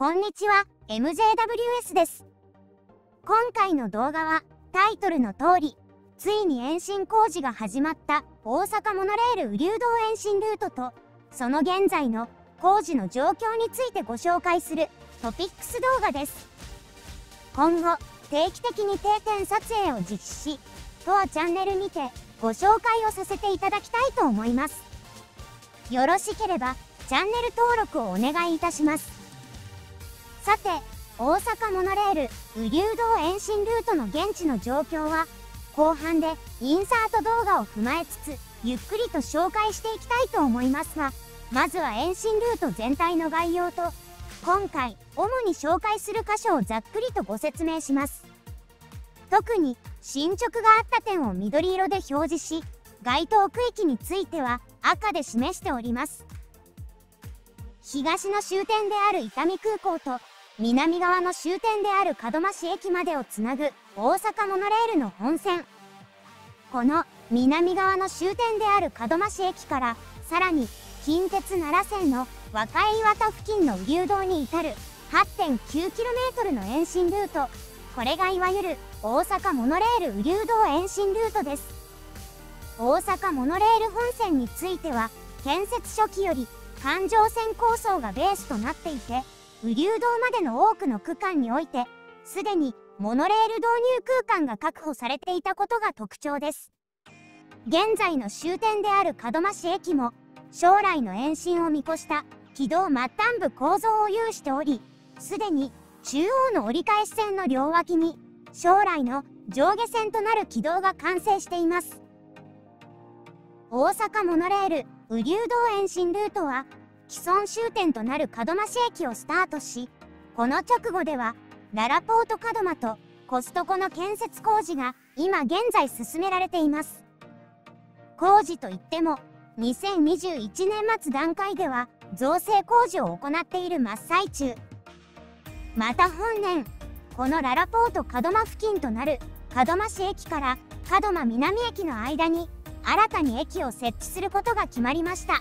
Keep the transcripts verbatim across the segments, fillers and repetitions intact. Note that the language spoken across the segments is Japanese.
こんにちは、エムジェーダブリューエス です。今回の動画はタイトルの通り、ついに延伸工事が始まった大阪モノレール雨竜堂延伸ルートと、その現在の工事の状況についてご紹介するトピックス動画です。今後、定期的に定点撮影を実施し、当チャンネルにてご紹介をさせていただきたいと思います。よろしければチャンネル登録をお願いいたします。さて、大阪モノレール雨竜堂延伸ルートの現地の状況は、後半でインサート動画を踏まえつつゆっくりと紹介していきたいと思いますが、まずは延伸ルート全体の概要と、今回主に紹介する箇所をざっくりとご説明します。特に進捗があった点を緑色で表示し、該当区域については赤で示しております。東の終点である伊丹空港と南側の終点である門真市駅までをつなぐ大阪モノレールの本線。この南側の終点である門真市駅からさらに近鉄奈良線の若井岩田付近の雨竜堂に至る はちてんきゅうキロメートル の延伸ルート。これがいわゆる大阪モノレール雨竜堂延伸ルートです。大阪モノレール本線については、建設初期より環状線構想がベースとなっていて、雨竜堂までの多くの区間においてすでにモノレール導入空間が確保されていたことが特徴です。現在の終点である門真市駅も将来の延伸を見越した軌道末端部構造を有しており、すでに中央の折り返し線の両脇に将来の上下線となる軌道が完成しています。大阪モノレール雨竜堂延伸ルートは既存終点となる門真市駅をスタートし、この直後ではららポート門真とコストコの建設工事が今現在進められています。工事といってもにせんにじゅういちねんまつ段階では造成工事を行っている真っ最中。また本年、このららポート門真付近となる門真市駅から門真南駅の間に新たに駅を設置することが決まりました。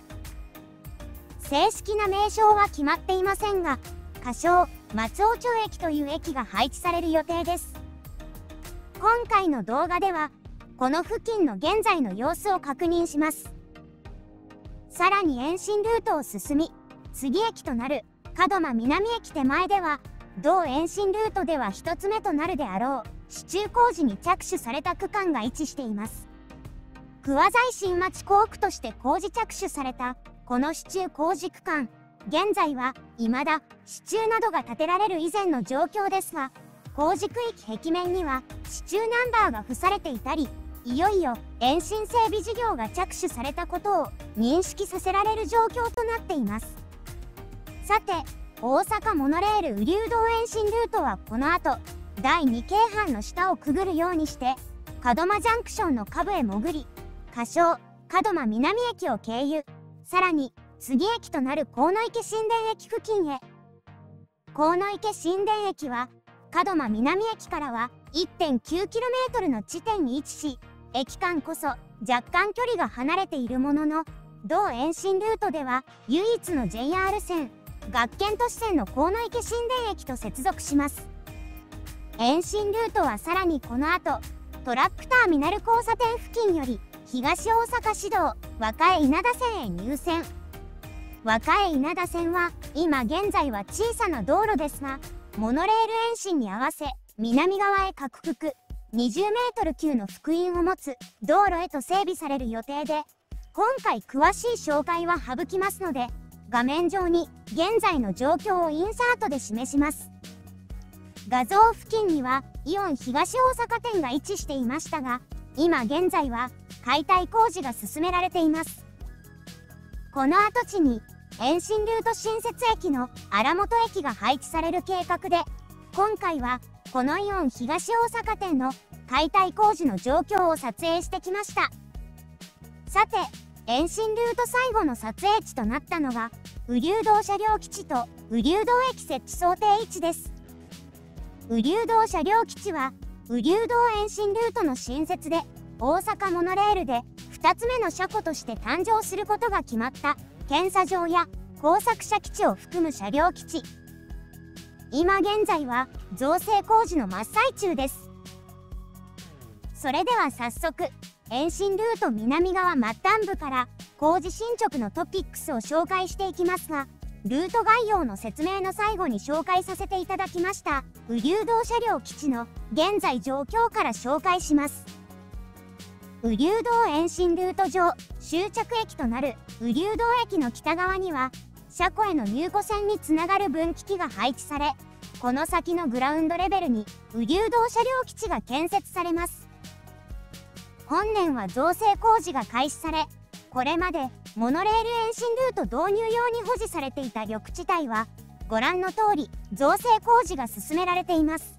正式な名称は決まっていませんが、仮称松尾町駅という駅が配置される予定です。今回の動画ではこの付近の現在の様子を確認します。さらに延伸ルートを進み、次駅となる門真南駅手前では、同延伸ルートではひとつめとなるであろう支柱工事に着手された区間が位置しています。桑材新町工区として工事着手されたこの支柱工事区間、現在は未だ支柱などが建てられる以前の状況ですが、工事区域壁面には支柱ナンバーが付されていたり、いよいよ延伸整備事業が着手されたことを認識させられる状況となっています。さて、大阪モノレール雨竜堂延伸ルートはこの後だいにけいはんの下をくぐるようにして門真ジャンクションの下部へ潜り、仮称門真南駅を経由。さらに次駅となる河野池新田駅付近へ。河野池新田駅は門真南駅からは いってんきゅうキロメートル の地点に位置し、駅間こそ若干距離が離れているものの、同延伸ルートでは唯一の ジェイアール 線学研都市線の河野池新田駅と接続します。延伸ルートはさらにこの後トラックターミナル交差点付近より東大阪市道若江稲田線へ入線。若江稲田線は今現在は小さな道路ですが、モノレール延伸に合わせ南側へ各区にじゅうメートル級の幅員を持つ道路へと整備される予定で、今回詳しい紹介は省きますので、画面上に現在の状況をインサートで示します。画像付近にはイオン東大阪店が位置していましたが、今現在は解体工事が進められています。この跡地に延伸ルート新設駅の荒本駅が配置される計画で、今回はこのイオン東大阪店の解体工事の状況を撮影してきました。さて、延伸ルート最後の撮影地となったのが雨竜堂車両基地と雨竜堂駅設置想定位置です。雨竜堂車両基地は雨竜堂延伸ルートの新設で、大阪モノレールでふたつめの車庫として誕生することが決まった検査場や工作車基地を含む車両基地。今現在は造成工事の真っ最中です。それでは早速、延伸ルート南側末端部から工事進捗のトピックスを紹介していきますが、ルート概要の説明の最後に紹介させていただきました雨竜道車両基地の現在状況から紹介します。雨竜道延伸ルート上、終着駅となる雨竜道駅の北側には車庫への入庫線につながる分岐器が配置され、この先のグラウンドレベルに雨竜道車両基地が建設されます。本年は造成工事が開始され、これまでモノレール延伸ルート導入用に保持されていた緑地帯はご覧の通り造成工事が進められています。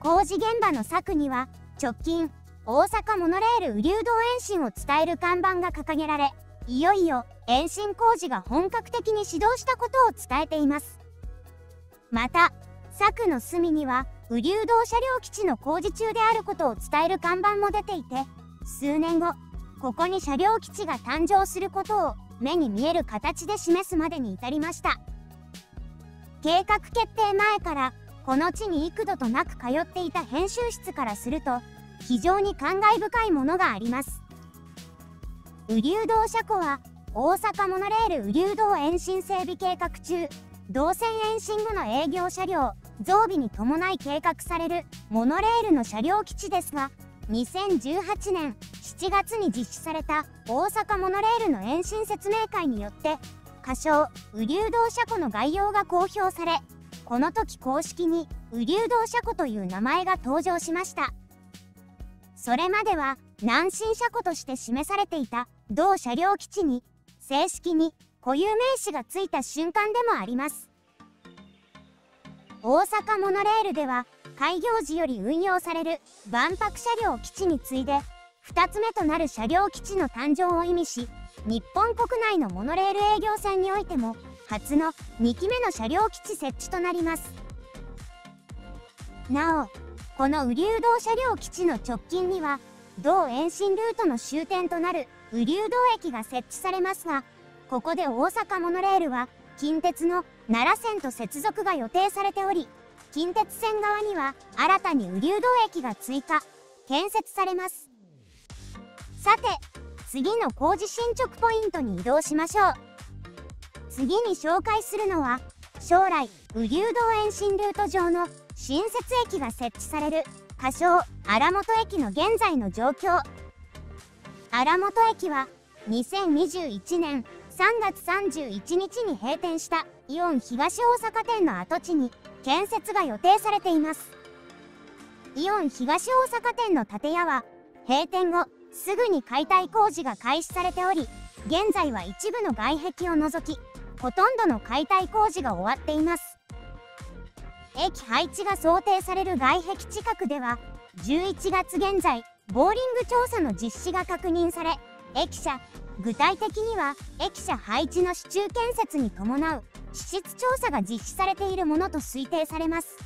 工事現場の柵には直近大阪モノレール雨竜道延伸を伝える看板が掲げられ、いよいよ延伸工事が本格的に始動したことを伝えています。また柵の隅には雨竜道車両基地の工事中であることを伝える看板も出ていて、数年後ここに車両基地が誕生することを目に見える形で示すまでに至りました。計画決定前からこの地に幾度となく通っていた編集室からすると、非常に感慨深いものがあります。雨竜道車庫は大阪モノレール雨竜道延伸整備計画中、動線延伸後の営業車両増備に伴い計画されるモノレールの車両基地ですが、にせんじゅうはちねんしちがつに実施された大阪モノレールの延伸説明会によって仮称雨竜道車庫の概要が公表され、この時公式に雨竜道車庫という名前が登場しました。それまでは南進車庫として示されていた同車両基地に正式に固有名詞がついた瞬間でもあります。大阪モノレールでは開業時より運用される万博車両基地に次いでふたつめとなる車両基地の誕生を意味し、日本国内のモノレール営業線においても初のにきめの車両基地設置となります。なお、この雨竜道車両基地の直近には同延伸ルートの終点となる雨竜道駅が設置されますが、ここで大阪モノレールは近鉄の奈良線と接続が予定されており、近鉄線側には新たに雨竜道駅が追加建設されます。さて、次の工事進捗ポイントに移動しましょう。次に紹介するのは、将来雨竜道延伸ルート上の新設駅が設置される仮称荒本駅の現在の状況。荒本駅はにせんにじゅういちねんさんがつさんじゅういちにちに閉店したイオン東大阪店の跡地に建設が予定されています。イオン東大阪店の建屋は閉店後すぐに解体工事が開始されており、現在は一部の外壁を除きほとんどの解体工事が終わっています。駅配置が想定される外壁近くではじゅういちがつ現在ボーリング調査の実施が確認され、駅舎、具体的には駅舎配置の支柱建設に伴う地質調査が実施されているものと推定されます。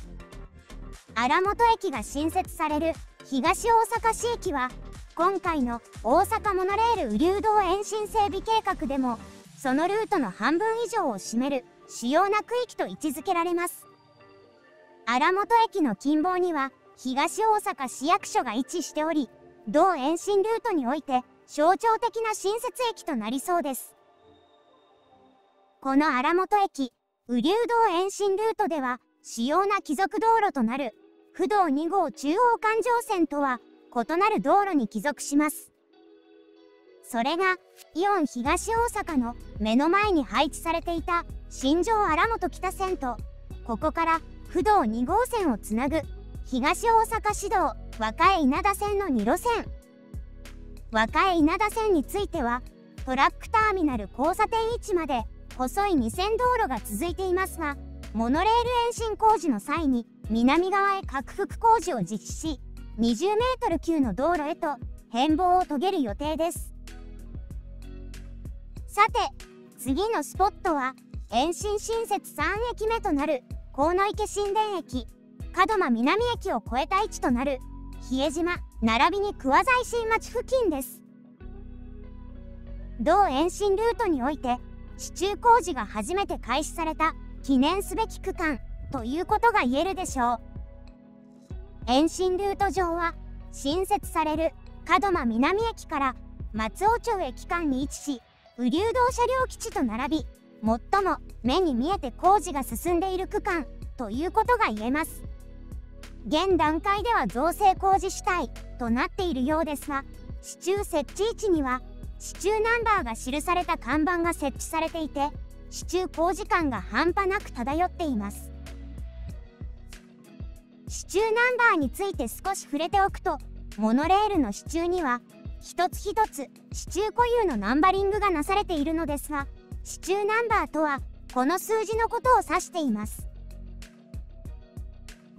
荒本駅が新設される東大阪市駅は、今回の大阪モノレール雨竜道延伸整備計画でもそのルートの半分以上を占める主要な区域と位置づけられます。荒本駅の近傍には東大阪市役所が位置しており、同延伸ルートにおいて象徴的な新設駅となりそうです。この荒本駅雨竜道延伸ルートでは主要な帰属道路となる府道に号中央環状線とは異なる道路に帰属します。それがイオン東大阪の目の前に配置されていた新庄荒本北線と、ここから府道に号線をつなぐ東大阪市道若江稲田線のに路線。若江稲田線についてはトラックターミナル交差点位置まで細いに線道路が続いていますが、モノレール延伸工事の際に南側へ拡幅工事を実施し、にじゅうメートル級の道路へと変貌を遂げる予定です。さて、次のスポットは延伸新設さんえきめとなる鴻池新田駅、門真南駅を越えた位置となる日江島並びに桑西新町付近です。同延伸ルートにおいて支柱工事が初めて開始された記念すべき区間ということが言えるでしょう。延伸ルート上は新設される門真南駅から松尾町駅間に位置し、雨竜道車両基地と並び、最も目に見えて工事が進んでいる区間ということが言えます。現段階では造成工事主体となっているようですが、支柱設置位置には支柱ナンバーが記された看板が設置されていて、支柱工事感が半端なく漂っています。支柱ナンバーについて少し触れておくと、モノレールの支柱には一つ一つ支柱固有のナンバリングがなされているのですが、支柱ナンバーとはこの数字のことを指しています。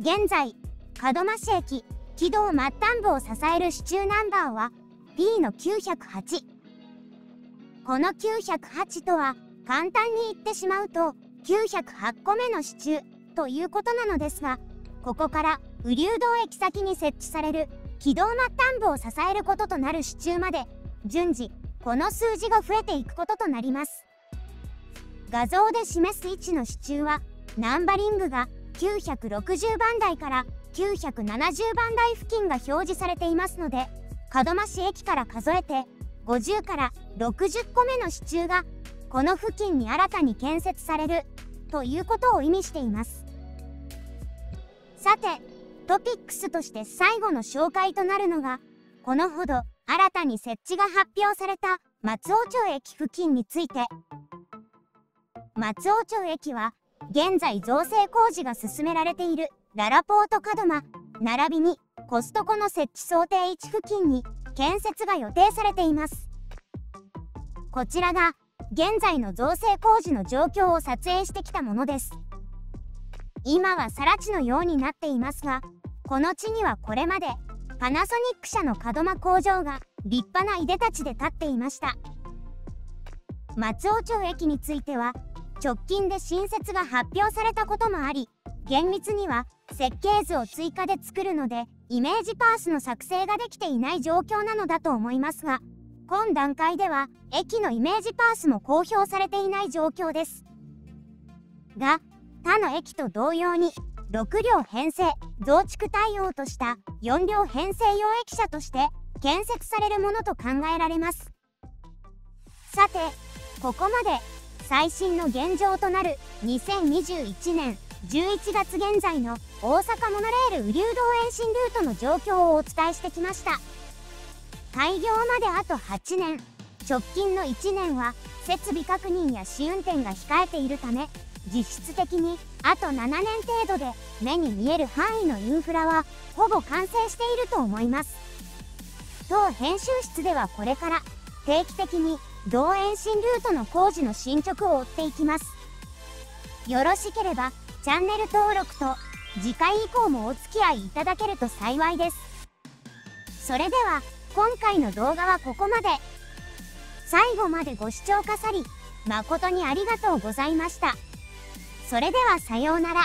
現在門真市駅軌道末端部を支える支柱ナンバーは ピー のきゅうひゃくはち。このきゅうひゃくはちとは簡単に言ってしまうときゅうひゃくはちこめの支柱ということなのですが、ここから雨竜道駅先に設置される軌道末端部を支えることとなる支柱まで順次この数字が増えていくこととなります。画像で示す位置の支柱はナンバリングがきゅうひゃくろくじゅうばんだいからきゅうひゃくななじゅうばんだい付近が表示されていますので、門真市駅から数えてごじゅうからろくじゅっこめの支柱がこの付近に新たに建設されるということを意味しています。さて、トピックスとして最後の紹介となるのが、このほど新たに設置が発表された松尾町駅付近について。松尾町駅は現在造成工事が進められているららぽーと門真並びにコストコの設置想定位置付近に建設が予定されています。こちらが現在の造成工事の状況を撮影してきたものです。今は更地のようになっていますが、この地にはこれまでパナソニック社の門真工場が立派ないでたちで建っていました。松尾町駅については直近で新設が発表されたこともあり、厳密には設計図を追加で作るのでイメージパースの作成ができていない状況なのだと思いますが、今段階では駅のイメージパースも公表されていない状況ですが、他の駅と同様にろく両編成増築対応としたよん両編成用駅舎として建設されるものと考えられます。さて、ここまで最新の現状となるにせんにじゅういちねんじゅういちがつ現在の大阪モノレール雨竜道延伸ルートの状況をお伝えしてきました。開業まであとはちねん、直近のいちねんは設備確認や試運転が控えているため、実質的にあとななねん程度で目に見える範囲のインフラはほぼ完成していると思います。当編集室ではこれから定期的に道延伸ルートの工事の進捗を追っていきます。よろしければチャンネル登録と次回以降もお付き合いいただけると幸いです。それでは今回の動画はここまで。最後までご視聴くださり誠にありがとうございました。それではさようなら。